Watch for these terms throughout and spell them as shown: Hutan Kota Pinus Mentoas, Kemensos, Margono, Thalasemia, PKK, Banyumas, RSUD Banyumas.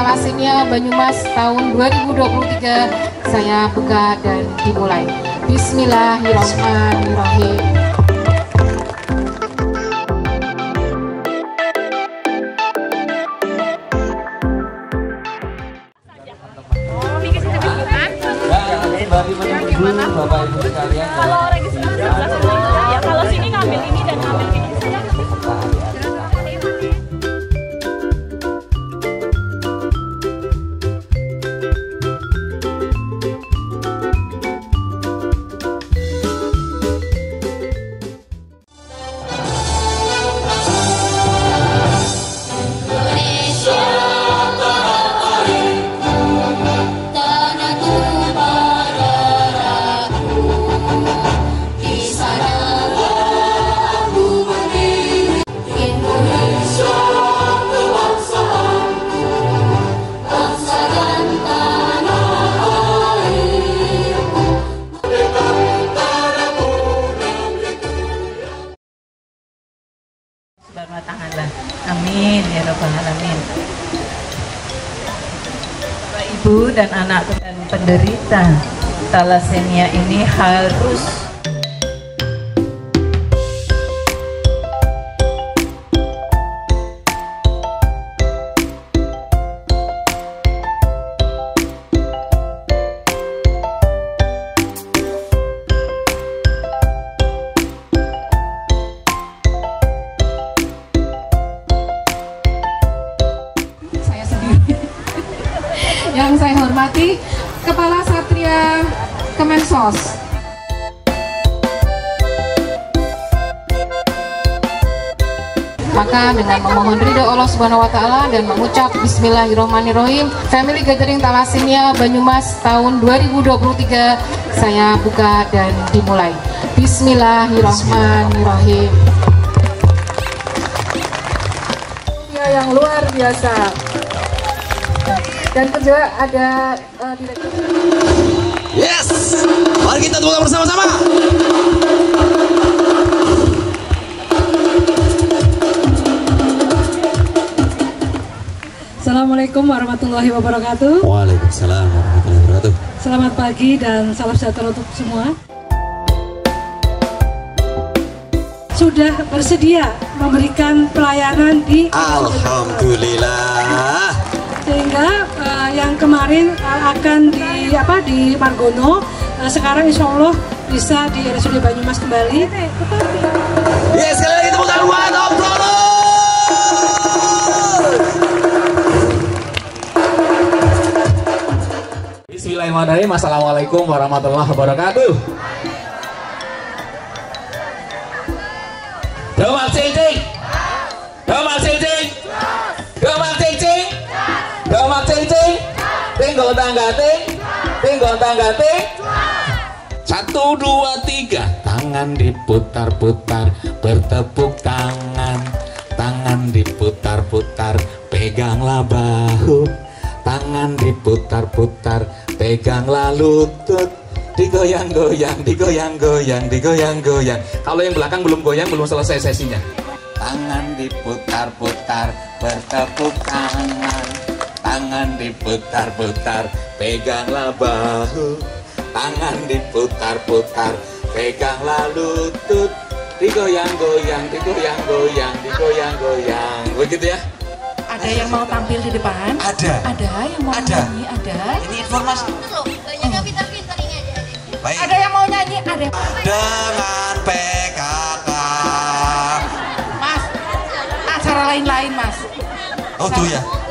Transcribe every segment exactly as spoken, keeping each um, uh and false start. Thalasemia Banyumas tahun dua ribu dua puluh tiga saya buka dan dimulai. Bismillahirrahmanirrahim. Bapak Ibu sekalian, kalau registrasi ya kalau sini ngambil ini dan ngambil ini. Amin ya rabbal alamin. Bapak, ibu dan anak dan penderita Thalasemia ini harus yang saya hormati Kepala Satria Kemensos, maka dengan memohon ridho Allah Subhanahu wa taala dan mengucap bismillahirrahmanirrahim, family gathering Thalasemia Banyumas tahun dua ribu dua puluh tiga saya buka dan dimulai. Bismillahirrahmanirrahim. Ya, yang luar biasa. Dan juga ada uh, direktur. Yes, mari kita tepuk tangan bersama-sama. Assalamualaikum warahmatullahi wabarakatuh. Waalaikumsalam warahmatullahi wabarakatuh. Selamat pagi dan salam sejahtera untuk semua. Sudah bersedia memberikan pelayanan di Alhamdulillah. Sehingga uh, yang kemarin uh, akan di apa di Margono uh, sekarang insya Allah bisa di R S U D Banyumas kembali. Yes, sekali lagi tepuk tangan buat Om Tolo. Bismillahirrahmanirrahim. Assalamualaikum warahmatullahi wabarakatuh. Doa cincin, doa cincin, doa cincin. Domak cincin, tinggal tangga ting, tinggal tangga ting. Satu, dua, tiga. Tangan diputar-putar, bertepuk tangan. Tangan diputar-putar, peganglah bahu. Tangan diputar-putar, peganglah lutut. Digoyang-goyang, digoyang-goyang, digoyang-goyang. Kalau yang belakang belum goyang, belum selesai sesinya. Tangan diputar-putar, bertepuk tangan. Tangan diputar-putar, peganglah bahu. Tangan diputar-putar, peganglah lutut. Digoyang-goyang, digoyang-goyang, digoyang-goyang. Begitu ya? Ada nah, yang mau tampil di depan? Ada. Ada yang mau ada. Nyanyi? Ada. Ini informasi. Banyak pintar-pintar ini aja. Baik. Ada yang mau nyanyi? Ada. Dengan P K K. Mas, acara lain-lain mas. Oh tuh ya.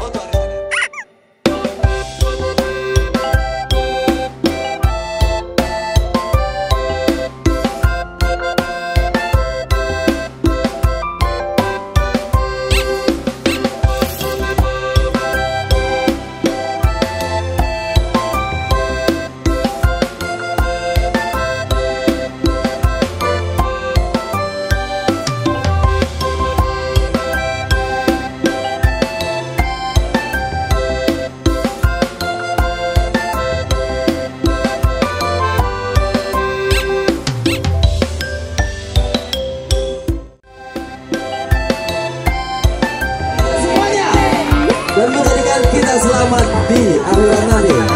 Oh tuh arisan R T. dan selamat di Aliran Nari.